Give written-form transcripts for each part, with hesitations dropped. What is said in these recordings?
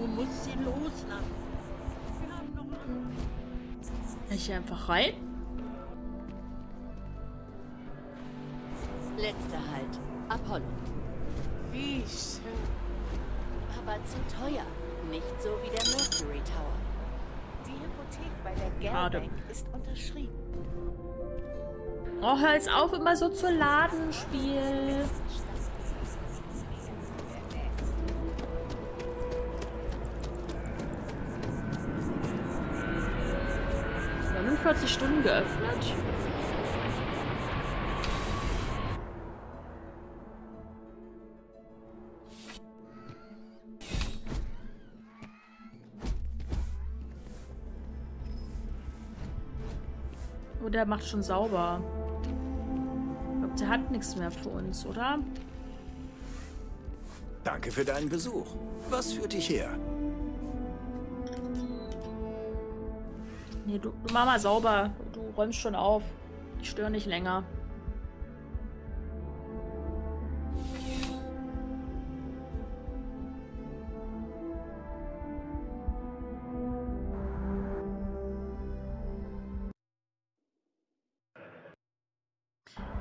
Du musst sie loslassen. Wir haben noch einen. Ich hier einfach rein. Letzter Halt. Apollo. Wie schön. Aber zu teuer. Nicht so wie der Mercury Tower. Die Hypothek bei der Geldbank ist unterschrieben. Oh, hör jetzt auf, immer so zu laden, Spiel. Ja, nur 40 Stunden geöffnet. Oh, der macht schon sauber. Ich glaube, der hat nichts mehr für uns, oder? Danke für deinen Besuch. Was führt dich her? Nee, du mach mal sauber. Du räumst schon auf. Ich störe nicht länger.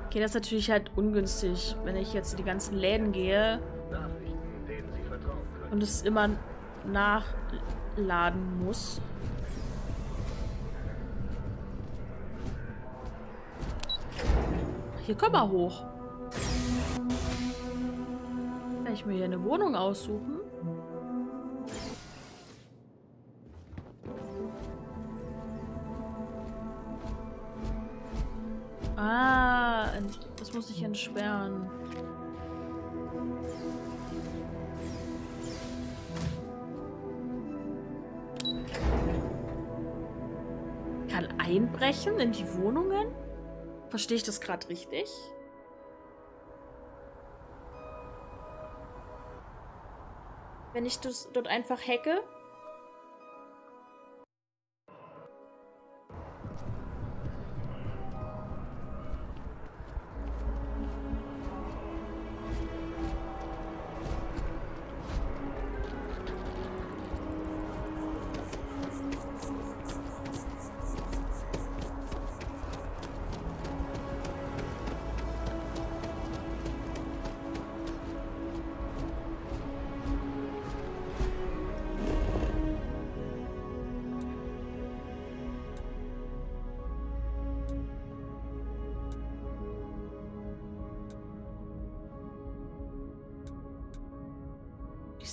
Okay, das ist natürlich halt ungünstig, wenn ich jetzt in die ganzen Läden gehe und es immer nachladen muss. Hier kommen wir hoch. Kann ich mir hier eine Wohnung aussuchen? Ah, das muss ich entsperren. Kann einbrechen in die Wohnungen? Verstehe ich das gerade richtig? Wenn ich das dort einfach hacke?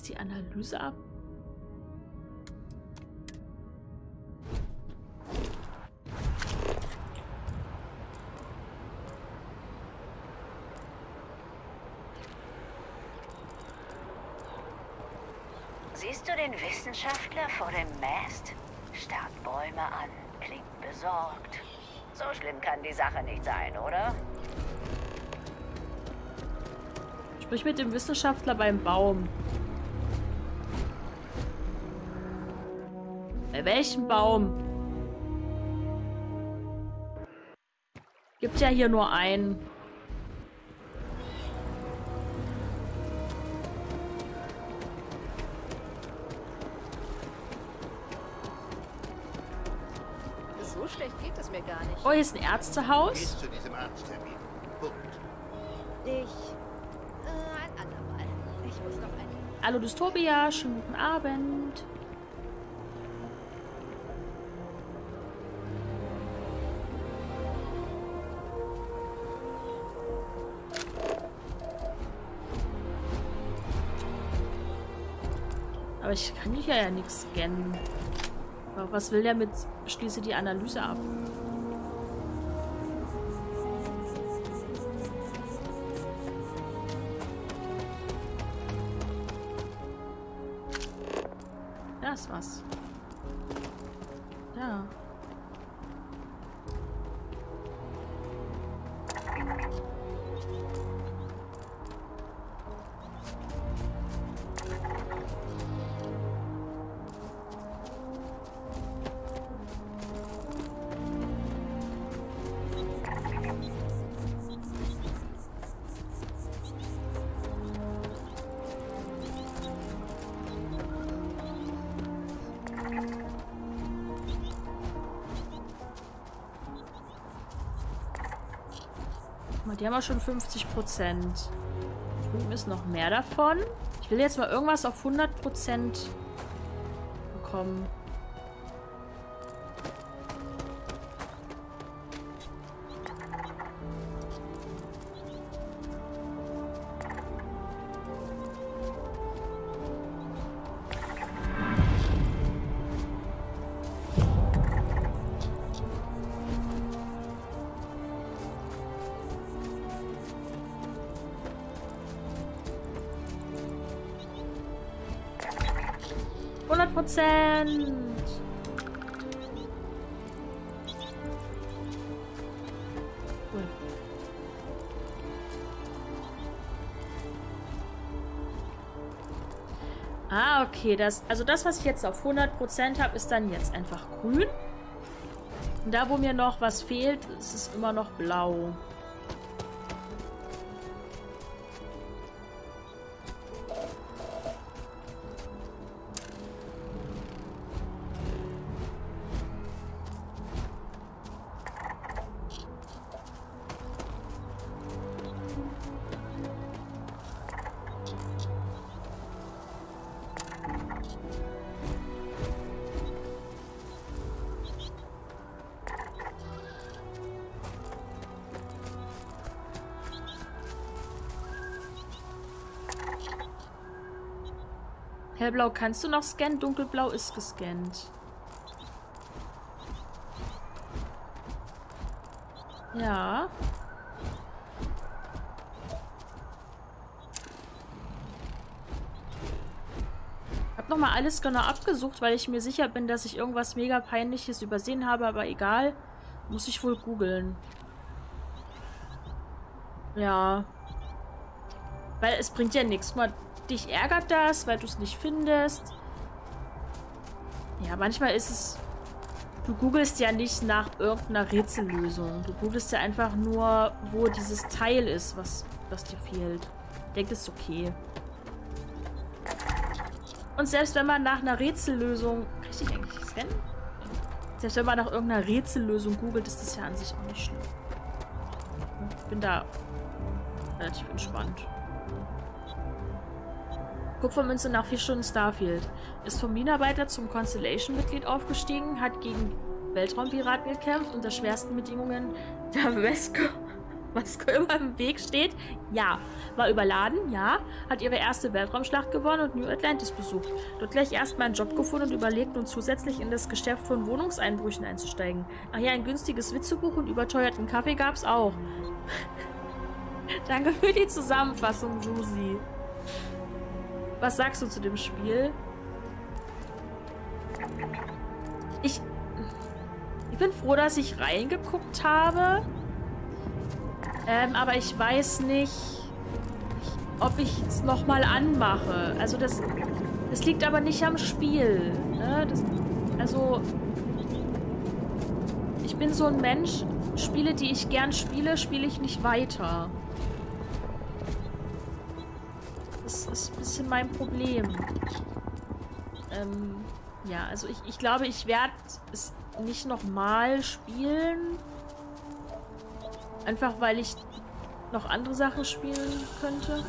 Die Analyse ab. Siehst du den Wissenschaftler vor dem MAST? Starrt Bäume an, klingt besorgt. So schlimm kann die Sache nicht sein, oder? Sprich mit dem Wissenschaftler beim Baum. Bei welchem Baum? Gibt ja hier nur einen. So schlecht geht es mir gar nicht. Oh, hier ist ein Ärztehaus. Gehst zu diesem Arzttermin. Punkt. Ein andermal. Ich muss noch einen. Hallo Dystopia, schönen guten Abend. Aber ich kann hier ja nichts scannen. Aber was will der mit schließe die Analyse ab? Da ist was. Ja. die haben wir schon 50%. Drüben ist noch mehr davon. Ich will jetzt mal irgendwas auf 100% bekommen. Okay, also das, was ich jetzt auf 100% habe, ist dann jetzt einfach grün. Und da, wo mir noch was fehlt, ist es immer noch blau. Hellblau kannst du noch scannen, dunkelblau ist gescannt. Ja. Ich habe nochmal alles genau abgesucht, weil ich mir sicher bin, dass ich irgendwas mega Peinliches übersehen habe, aber egal. Muss ich wohl googeln. Ja. Weil es bringt ja nichts, mal. Dich ärgert das, weil du es nicht findest. Ja, manchmal ist es... Du googelst ja nicht nach irgendeiner Rätsellösung. Du googelst ja einfach nur, wo dieses Teil ist, was dir fehlt. Ich denke, das ist okay. Und selbst wenn man nach einer Rätsellösung... Kann ich dich eigentlich scannen? Selbst wenn man nach irgendeiner Rätsellösung googelt, ist das ja an sich auch nicht schlimm. Ich bin da relativ entspannt. Kupfermünze nach 4 Stunden Starfield. Ist vom Minenarbeiter zum Constellation-Mitglied aufgestiegen, hat gegen Weltraumpiraten gekämpft unter schwersten Bedingungen, da Vasco immer im Weg steht. Ja. War überladen, ja. Hat ihre erste Weltraumschlacht gewonnen und New Atlantis besucht. Dort gleich erstmal einen Job gefunden und überlegt nun zusätzlich in das Geschäft von Wohnungseinbrüchen einzusteigen. Ach ja, ein günstiges Witzebuch und überteuerten Kaffee gab's auch. Danke für die Zusammenfassung, Susi. Was sagst du zu dem Spiel? Ich bin froh, dass ich reingeguckt habe. Aber ich weiß nicht, ob ich es nochmal anmache. Also das liegt aber nicht am Spiel. Ne? Also ich bin so ein Mensch, Spiele, die ich gern spiele, spiele ich nicht weiter. Das ist ein bisschen mein Problem. Ja, also ich glaube, ich werde es nicht nochmal spielen. Einfach, weil ich noch andere Sachen spielen könnte.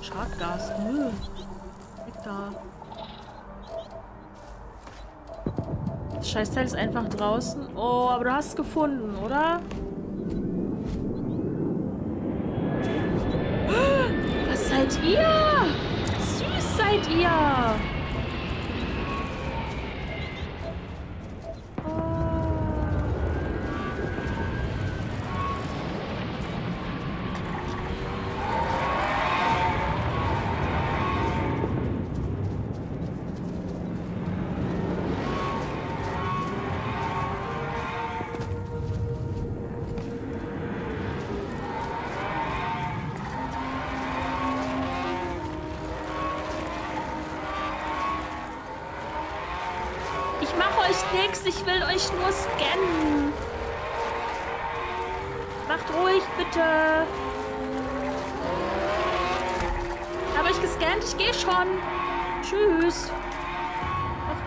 Schadgas. Nö. Weg da. Das Scheißteil ist einfach draußen. Oh, aber du hast es gefunden, oder? Seid ihr? Süß seid ihr! Ich will euch nur scannen. Macht ruhig, bitte. Ich habe euch gescannt. Ich gehe schon. Tschüss.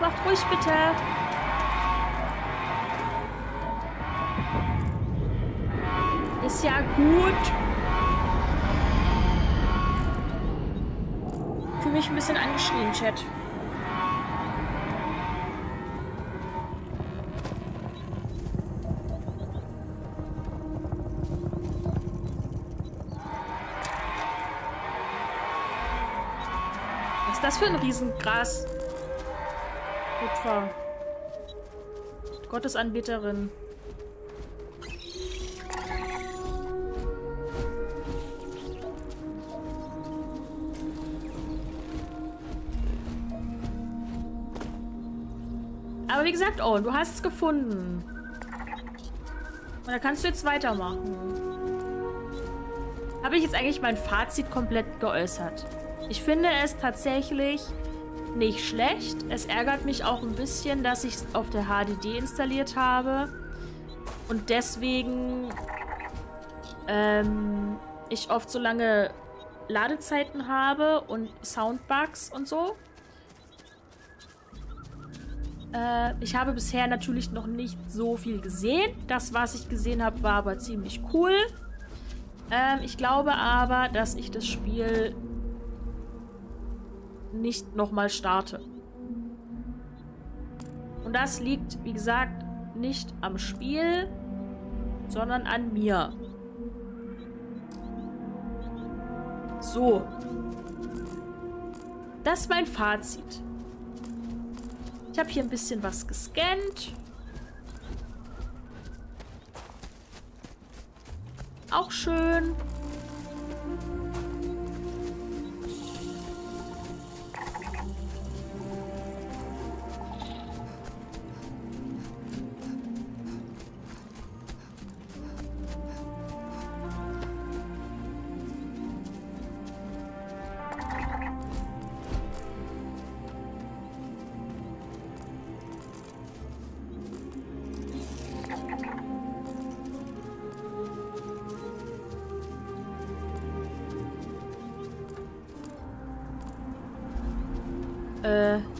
Macht ruhig, bitte. Ist ja gut. ein bisschen angeschrien, Chat. Was ist das für ein Riesengras? Opfer. Gottesanbeterin. Aber wie gesagt, oh, du hast es gefunden. Und da kannst du jetzt weitermachen. Habe ich jetzt eigentlich mein Fazit komplett geäußert? Ich finde es tatsächlich nicht schlecht. Es ärgert mich auch ein bisschen, dass ich es auf der HDD installiert habe. Und deswegen ich oft so lange Ladezeiten habe und Soundbugs und so. Ich habe bisher natürlich noch nicht so viel gesehen. Das, was ich gesehen habe, war aber ziemlich cool. Ich glaube aber, dass ich das Spiel nicht nochmal starte. Und das liegt, wie gesagt, nicht am Spiel, sondern an mir. So. Das ist mein Fazit. Ich habe hier ein bisschen was gescannt. Auch schön.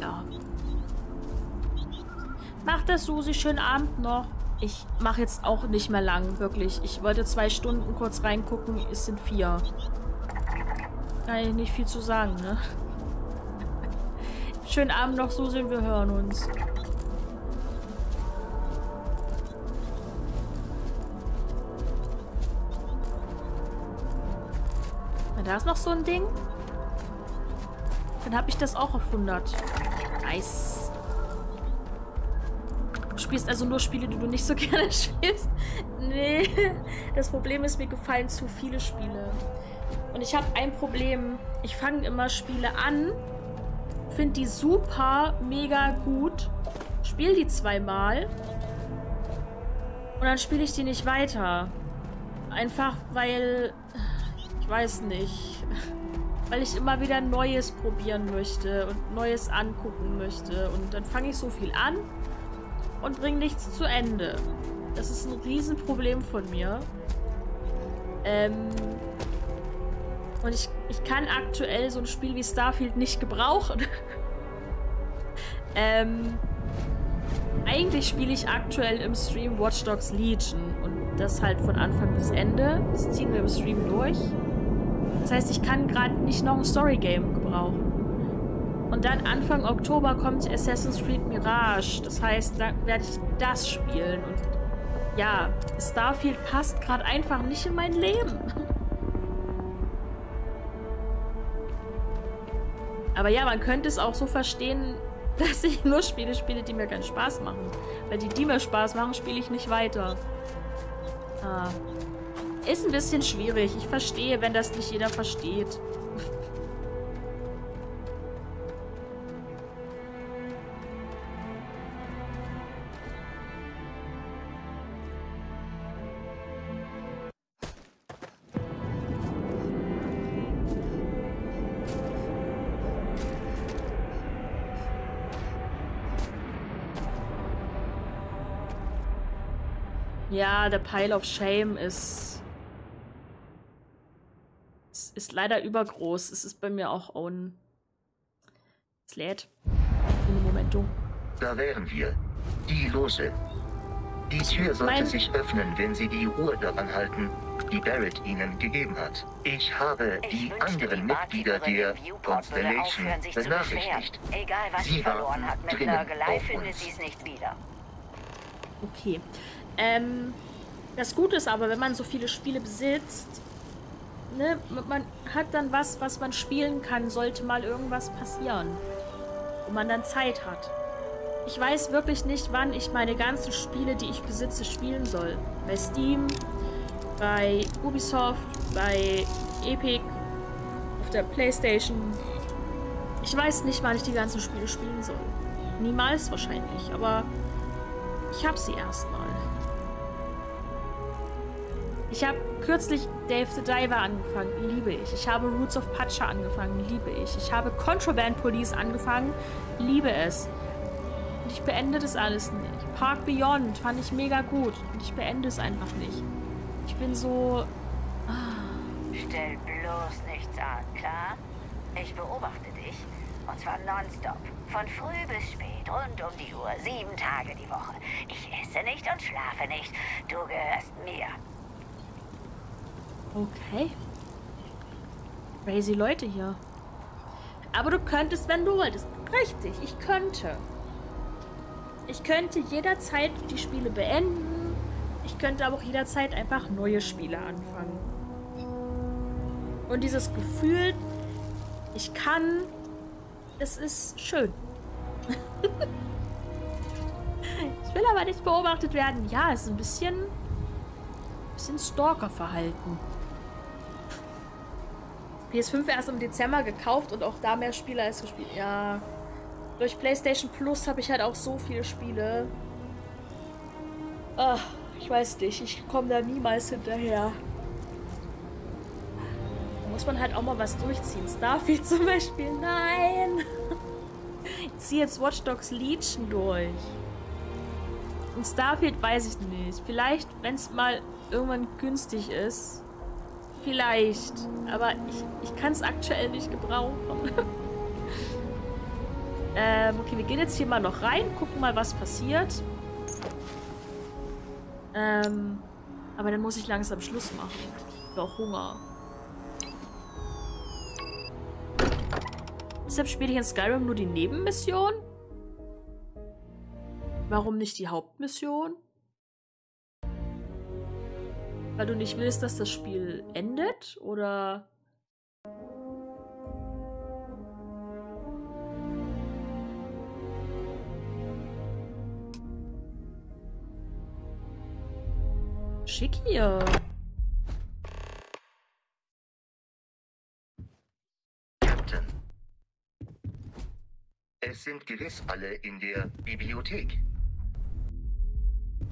Ja. Macht das, Susi. Schönen Abend noch. Ich mache jetzt auch nicht mehr lang, wirklich. Ich wollte 2 Stunden kurz reingucken. Es sind 4. Kann ich nicht viel zu sagen, ne? Schönen Abend noch, Susi, und wir hören uns. Na, da ist noch so ein Ding. Dann habe ich das auch auf 100. Nice. Du spielst also nur Spiele, die du nicht so gerne spielst? Nee. Das Problem ist, mir gefallen zu viele Spiele. Und ich habe ein Problem. Ich fange immer Spiele an, finde die super, mega gut, spiele die 2 Mal und dann spiele ich die nicht weiter. Einfach, weil... Ich weiß nicht... Weil ich immer wieder Neues probieren möchte und Neues angucken möchte. Und dann fange ich so viel an und bringe nichts zu Ende. Das ist ein Riesenproblem von mir. Und ich kann aktuell so ein Spiel wie Starfield nicht gebrauchen. Eigentlich spiele ich aktuell im Stream Watch Dogs Legion. Und das halt von Anfang bis Ende. Das ziehen wir im Stream durch. Das heißt, ich kann gerade nicht noch ein Story-Game gebrauchen. Und dann Anfang Oktober kommt Assassin's Creed Mirage. Das heißt, da werde ich das spielen. Und ja, Starfield passt gerade einfach nicht in mein Leben. Aber ja, man könnte es auch so verstehen, dass ich nur Spiele spiele, die mir keinen Spaß machen. Weil die mir Spaß machen, spiele ich nicht weiter. Ah... Ist ein bisschen schwierig. Ich verstehe, wenn das nicht jeder versteht. Ja, der Pile of Shame ist leider übergroß. Es ist bei mir auch own. Es lädt. Momento. Da wären wir. Die Lose. Die Tür sollte sich öffnen, wenn Sie die Uhr daran halten, die Barrett Ihnen gegeben hat. Ich habe die anderen Mitglieder der Constellation benachrichtigt. Sie haben dringend auf uns. Okay. Das Gute ist aber, wenn man so viele Spiele besitzt, ne, man hat dann was, was man spielen kann, sollte mal irgendwas passieren. Wo man dann Zeit hat. Ich weiß wirklich nicht, wann ich meine ganzen Spiele, die ich besitze, spielen soll. Bei Steam, bei Ubisoft, bei Epic, auf der PlayStation. Ich weiß nicht, wann ich die ganzen Spiele spielen soll. Niemals wahrscheinlich, aber ich habe sie erstmal. Ich habe kürzlich Dave the Diver angefangen, liebe ich. Ich habe Roots of Pacha angefangen, liebe ich. Ich habe Contraband Police angefangen, liebe es. Und ich beende das alles nicht. Park Beyond fand ich mega gut. Und ich beende es einfach nicht. Ich bin so... Stell bloß nichts an, klar? Ich beobachte dich. Und zwar nonstop. Von früh bis spät, rund um die Uhr, 7 Tage die Woche. Ich esse nicht und schlafe nicht. Du gehörst mir. Okay. Crazy Leute hier. Aber du könntest, wenn du wolltest. Richtig, ich könnte. Ich könnte jederzeit die Spiele beenden. Ich könnte aber auch jederzeit einfach neue Spiele anfangen. Und dieses Gefühl, ich kann, es ist schön. Ich will aber nicht beobachtet werden. Ja, es ist ein bisschen Stalker-Verhalten. PS5 erst im Dezember gekauft und auch da mehr Spiele als gespielt. Ja. Durch PlayStation Plus habe ich halt auch so viele Spiele. Ach, ich weiß nicht. Ich komme da niemals hinterher. Da muss man halt auch mal was durchziehen. Starfield zum Beispiel. Nein! Ich ziehe jetzt Watch Dogs Legion durch. Und Starfield weiß ich nicht. Vielleicht, wenn es mal irgendwann günstig ist. Vielleicht. Aber ich kann es aktuell nicht gebrauchen. Okay, wir gehen jetzt hier mal noch rein, gucken mal, was passiert. Aber dann muss ich langsam Schluss machen. Ich habe auch Hunger. Deshalb spiele ich in Skyrim nur die Nebenmission? Warum nicht die Hauptmission? Weil du nicht willst, dass das Spiel endet? Oder... Schick hier. Captain. Es sind gewiss alle in der Bibliothek.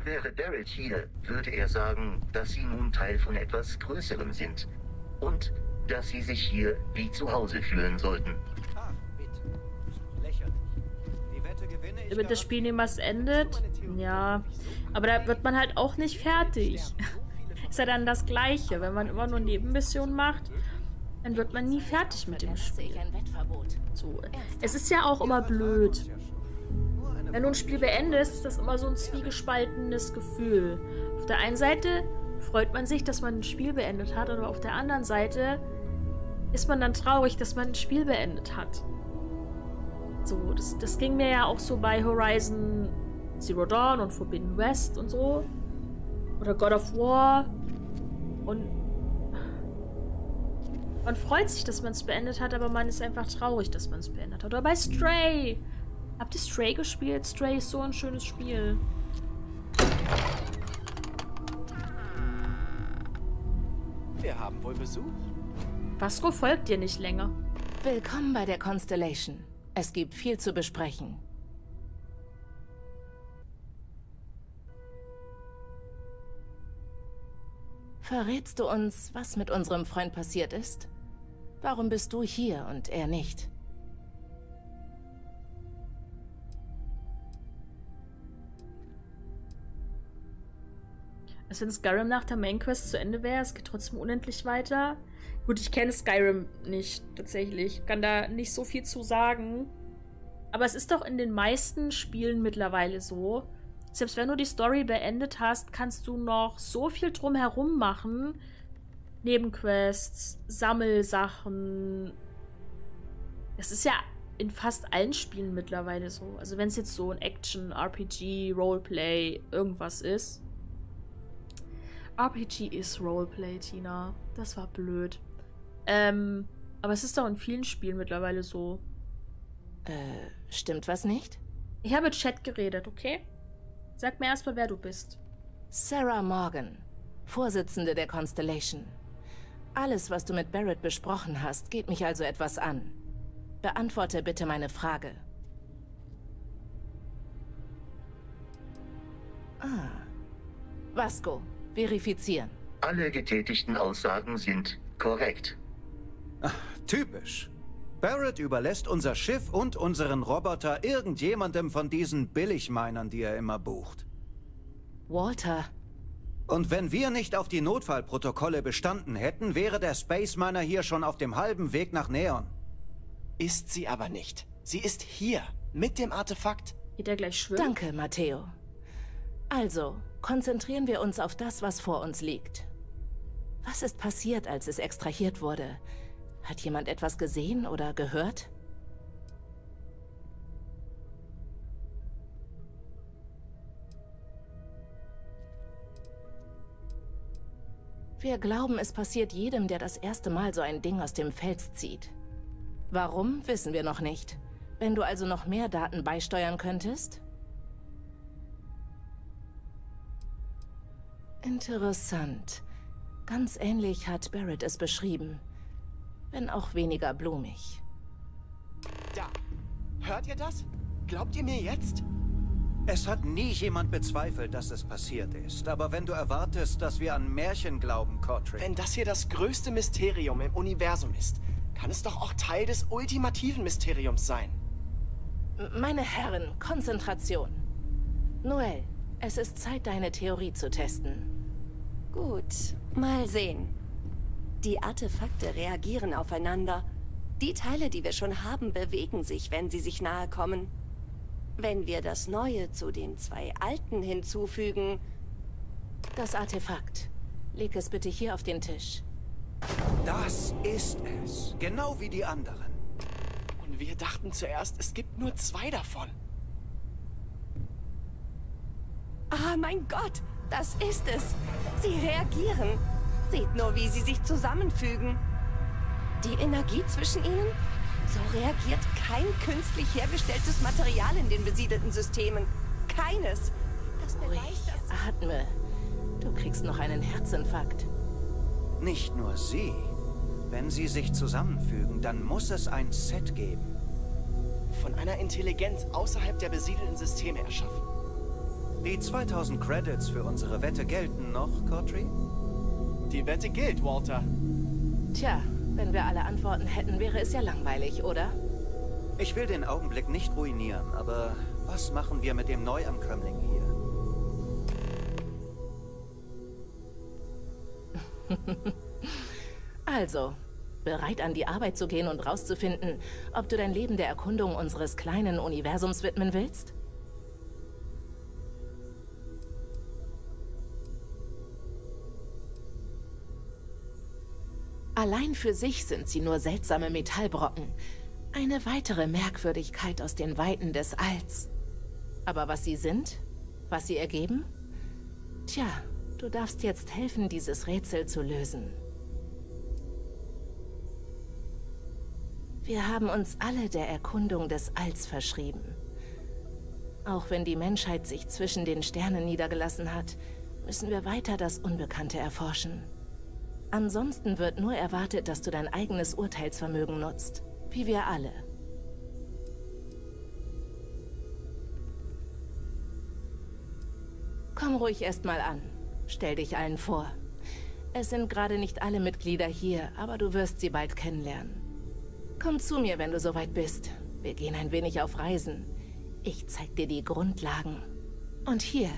Wäre Barrett hier, würde er sagen, dass sie nun Teil von etwas Größerem sind. Und dass sie sich hier wie zu Hause fühlen sollten. Ah, bitte. Lächerlich. Die Wette gewinne ich. Damit das Spiel niemals endet? Ja, aber da wird man halt auch nicht fertig. Ist ja dann das Gleiche. Wenn man immer nur Nebenmissionen macht, dann wird man nie fertig mit dem Spiel. So. Es ist ja auch immer blöd. Wenn du ein Spiel beendest, ist das immer so ein zwiegespaltenes Gefühl. Auf der einen Seite freut man sich, dass man ein Spiel beendet hat, aber auf der anderen Seite ist man dann traurig, dass man ein Spiel beendet hat. So, das ging mir ja auch so bei Horizon Zero Dawn und Forbidden West und so. Oder God of War. Und man freut sich, dass man es beendet hat, aber man ist einfach traurig, dass man es beendet hat. Oder bei Stray. Habt ihr Stray gespielt? Stray ist so ein schönes Spiel. Wir haben wohl Besuch. Vasco folgt dir nicht länger. Willkommen bei der Constellation. Es gibt viel zu besprechen. Verrätst du uns, was mit unserem Freund passiert ist? Warum bist du hier und er nicht? Also wenn Skyrim nach der Mainquest zu Ende wäre, es geht trotzdem unendlich weiter. Gut, ich kenne Skyrim nicht, tatsächlich. Ich kann da nicht so viel zu sagen. Aber es ist doch in den meisten Spielen mittlerweile so, Selbst wenn du die Story beendet hast, kannst du noch so viel drumherum machen. Nebenquests, Sammelsachen. Das ist ja in fast allen Spielen mittlerweile so. Also wenn es jetzt so ein Action, RPG, Roleplay, irgendwas ist. RPG ist Roleplay, Tina. Das war blöd. Aber es ist doch in vielen Spielen mittlerweile so. Stimmt was nicht? Ich habe mit Chat geredet, okay? Sag mir erstmal, wer du bist. Sarah Morgan, Vorsitzende der Constellation. Alles, was du mit Barrett besprochen hast, geht mich also etwas an. Beantworte bitte meine Frage. Vasco, verifizieren. Alle getätigten Aussagen sind korrekt. Ach, typisch. Barrett überlässt unser Schiff und unseren Roboter irgendjemandem von diesen Billigminern, die er immer bucht. Walter. Und wenn wir nicht auf die Notfallprotokolle bestanden hätten, wäre der Space Miner hier schon auf dem halben Weg nach Neon. Ist sie aber nicht. Sie ist hier, mit dem Artefakt. Geht er gleich schwimmen? Danke, Matteo. Also, konzentrieren wir uns auf das, was vor uns liegt. Was ist passiert, als es extrahiert wurde? Hat jemand etwas gesehen oder gehört? Wir glauben, es passiert jedem, der das erste Mal so ein Ding aus dem Fels zieht. Warum, wissen wir noch nicht. Wenn du also noch mehr Daten beisteuern könntest? Interessant. Ganz ähnlich hat Barrett es beschrieben. Wenn auch weniger blumig. Da. Hört ihr das? Glaubt ihr mir jetzt? Es hat nie jemand bezweifelt, dass es passiert ist. Aber wenn du erwartest, dass wir an Märchen glauben, Cortrick... Wenn das hier das größte Mysterium im Universum ist, kann es doch auch Teil des ultimativen Mysteriums sein. Meine Herren, Konzentration. Noel, es ist Zeit, deine Theorie zu testen. Gut, mal sehen. Die Artefakte reagieren aufeinander. Die Teile, die wir schon haben, bewegen sich, wenn sie sich nahe kommen. Wenn wir das Neue zu den zwei Alten hinzufügen... Das Artefakt. Leg es bitte hier auf den Tisch. Das ist es. Genau wie die anderen. Und wir dachten zuerst, es gibt nur zwei davon. Ah, mein Gott! Das ist es! Sie reagieren! Seht nur, wie sie sich zusammenfügen. Die Energie zwischen ihnen? So reagiert kein künstlich hergestelltes Material in den besiedelten Systemen. Keines. Das beweist, dass... Atme. Du kriegst noch einen Herzinfarkt. Nicht nur sie. Wenn sie sich zusammenfügen, dann muss es ein Set geben. Von einer Intelligenz außerhalb der besiedelten Systeme erschaffen. Die 2000 Credits für unsere Wette gelten noch, Cortrick? Die Wette gilt, Walter. Tja, wenn wir alle Antworten hätten, wäre es ja langweilig, oder? Ich will den Augenblick nicht ruinieren, aber was machen wir mit dem Neuankömmling hier? Also, bereit an die Arbeit zu gehen und rauszufinden, ob du dein Leben der Erkundung unseres kleinen Universums widmen willst? Allein für sich sind sie nur seltsame Metallbrocken. Eine weitere Merkwürdigkeit aus den Weiten des Alls. Aber was sie sind? Was sie ergeben? Tja, du darfst jetzt helfen, dieses Rätsel zu lösen. Wir haben uns alle der Erkundung des Alls verschrieben. Auch wenn die Menschheit sich zwischen den Sternen niedergelassen hat, müssen wir weiter das Unbekannte erforschen. Ansonsten wird nur erwartet, dass du dein eigenes Urteilsvermögen nutzt, wie wir alle. Komm ruhig erstmal an. Stell dich allen vor. Es sind gerade nicht alle Mitglieder hier, aber du wirst sie bald kennenlernen. Komm zu mir, wenn du soweit bist. Wir gehen ein wenig auf Reisen. Ich zeig dir die Grundlagen. Und hier,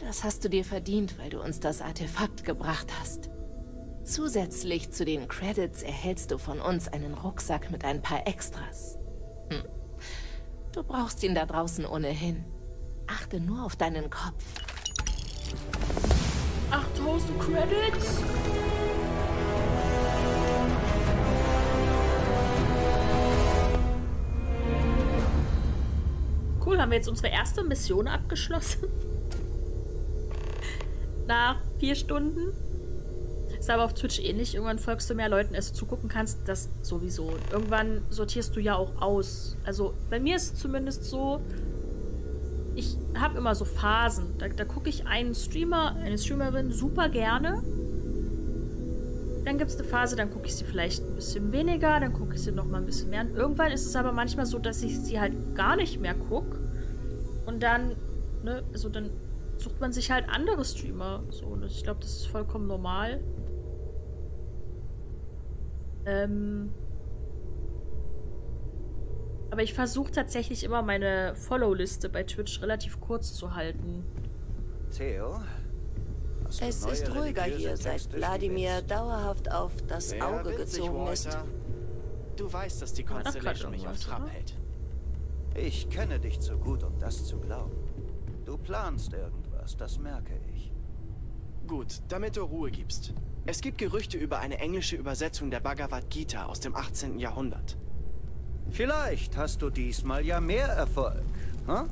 das hast du dir verdient, weil du uns das Artefakt gebracht hast. Zusätzlich zu den Credits erhältst du von uns einen Rucksack mit ein paar Extras. Du brauchst ihn da draußen ohnehin. Achte nur auf deinen Kopf. 8000 Credits? Cool, haben wir jetzt unsere erste Mission abgeschlossen? Nach 4 Stunden? Ist aber auf Twitch ähnlich. Irgendwann folgst du mehr Leuten, als du zugucken kannst. Das sowieso. Irgendwann sortierst du ja auch aus. Also bei mir ist es zumindest so, ich habe immer so Phasen. Da gucke ich einen Streamer, eine Streamerin super gerne. Dann gibt es eine Phase, dann gucke ich sie vielleicht ein bisschen weniger, dann gucke ich sie nochmal ein bisschen mehr. Und irgendwann ist es aber manchmal so, dass ich sie halt gar nicht mehr gucke. Und dann, ne, also dann sucht man sich halt andere Streamer. So, ich glaube, das ist vollkommen normal. Aber ich versuche tatsächlich immer, meine Follow-Liste bei Twitch relativ kurz zu halten. Theo, es ist ruhiger hier, seit Wladimir dauerhaft auf das Auge gezogen ist. Du weißt, dass die Constellation mich auf Trab hält. Ich kenne dich zu gut, um das zu glauben. Du planst irgendwas, das merke ich. Gut, damit du Ruhe gibst. Es gibt Gerüchte über eine englische Übersetzung der Bhagavad Gita aus dem 18. Jahrhundert. Vielleicht hast du diesmal ja mehr Erfolg, hm?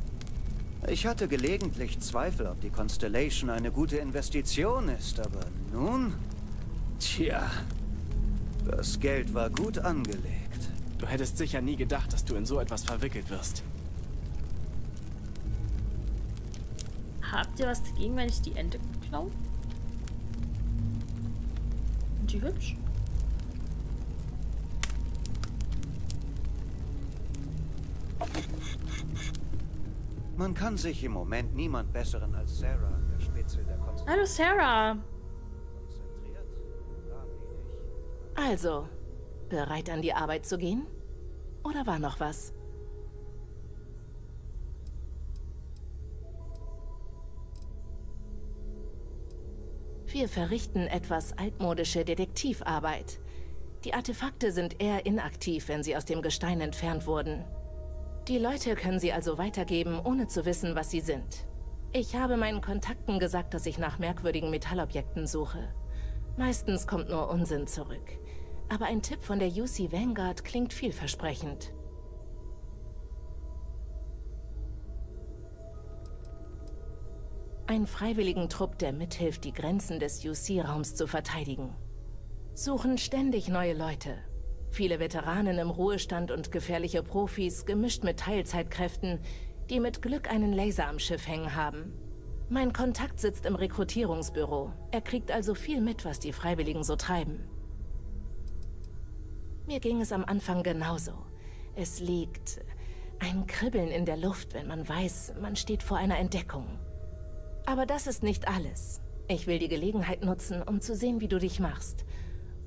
Ich hatte gelegentlich Zweifel, ob die Constellation eine gute Investition ist, aber nun... Tja, das Geld war gut angelegt. Du hättest sicher nie gedacht, dass du in so etwas verwickelt wirst. Habt ihr was dagegen, wenn ich die Ente klaue? Sind die hübsch? Man kann sich im Moment niemand besseren als Sarah an der Spitze der Konstellation. Hallo Sarah! Also, bereit an die Arbeit zu gehen? Oder war noch was? Wir verrichten etwas altmodische Detektivarbeit. Die Artefakte sind eher inaktiv, wenn sie aus dem Gestein entfernt wurden. Die Leute können sie also weitergeben, ohne zu wissen, was sie sind. Ich habe meinen Kontakten gesagt, dass ich nach merkwürdigen Metallobjekten suche. Meistens kommt nur Unsinn zurück. Aber ein Tipp von der UC Vanguard klingt vielversprechend. Ein Freiwilligentrupp, der mithilft, die Grenzen des UC-Raums zu verteidigen. Suchen ständig neue Leute. Viele Veteranen im Ruhestand und gefährliche Profis, gemischt mit Teilzeitkräften, die mit Glück einen Laser am Schiff hängen haben. Mein Kontakt sitzt im Rekrutierungsbüro. Er kriegt also viel mit, was die Freiwilligen so treiben. Mir ging es am Anfang genauso. Es liegt ein Kribbeln in der Luft, wenn man weiß, man steht vor einer Entdeckung. Aber das ist nicht alles. Ich will die Gelegenheit nutzen, um zu sehen, wie du dich machst.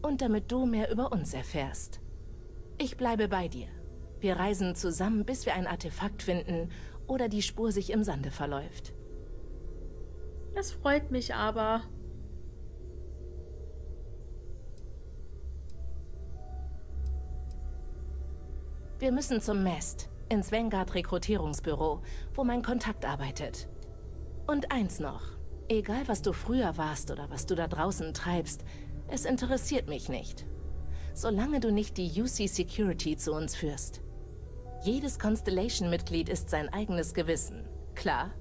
Und damit du mehr über uns erfährst. Ich bleibe bei dir. Wir reisen zusammen, bis wir ein Artefakt finden oder die Spur sich im Sande verläuft. Das freut mich aber. Wir müssen zum MAST, ins Vanguard-Rekrutierungsbüro, wo mein Kontakt arbeitet. Und eins noch. Egal, was du früher warst oder was du da draußen treibst, es interessiert mich nicht. Solange du nicht die UC Security zu uns führst. Jedes Constellation-Mitglied ist sein eigenes Gewissen. Klar?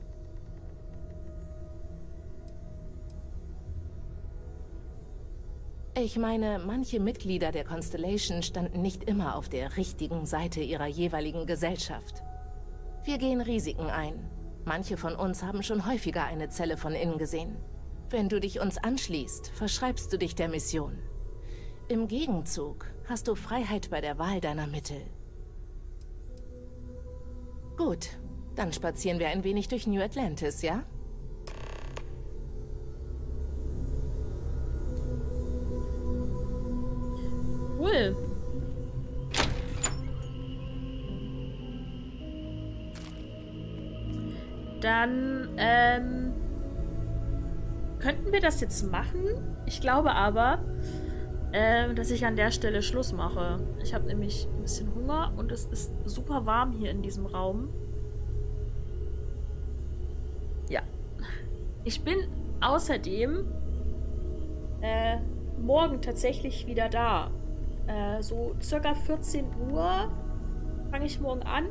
Ich meine, manche Mitglieder der Constellation standen nicht immer auf der richtigen Seite ihrer jeweiligen Gesellschaft. Wir gehen Risiken ein. Manche von uns haben schon häufiger eine Zelle von innen gesehen. Wenn du dich uns anschließt, verschreibst du dich der Mission. Im Gegenzug hast du Freiheit bei der Wahl deiner Mittel. Gut, dann spazieren wir ein wenig durch New Atlantis, ja? Cool. Dann, könnten wir das jetzt machen? Ich glaube aber, dass ich an der Stelle Schluss mache. Ich habe nämlich ein bisschen Hunger und es ist super warm hier in diesem Raum. Ja. Ich bin außerdem morgen tatsächlich wieder da. So circa 14 Uhr fange ich morgen an.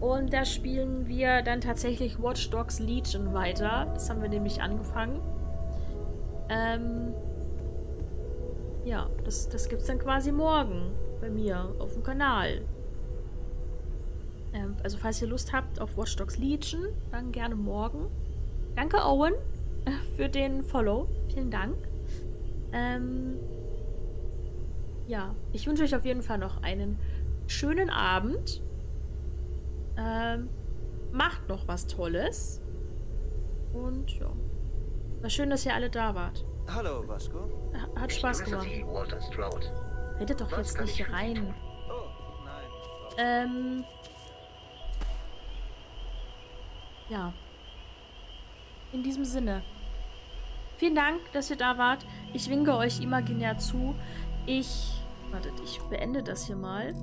Und da spielen wir dann tatsächlich Watch Dogs Legion weiter. Das haben wir nämlich angefangen. Ja, das gibt's dann quasi morgen bei mir auf dem Kanal. Also falls ihr Lust habt auf Watch Dogs Legion, dann gerne morgen. Danke Owen für den Follow. Vielen Dank. Ja, ich wünsche euch auf jeden Fall noch einen schönen Abend. Macht noch was Tolles. Und ja. War schön, dass ihr alle da wart. Hallo, Vasco. Hat Spaß gemacht. Redet doch jetzt nicht rein. Oh, nein. Ja. In diesem Sinne. Vielen Dank, dass ihr da wart. Ich winke euch imaginär zu. Ich beende das hier mal.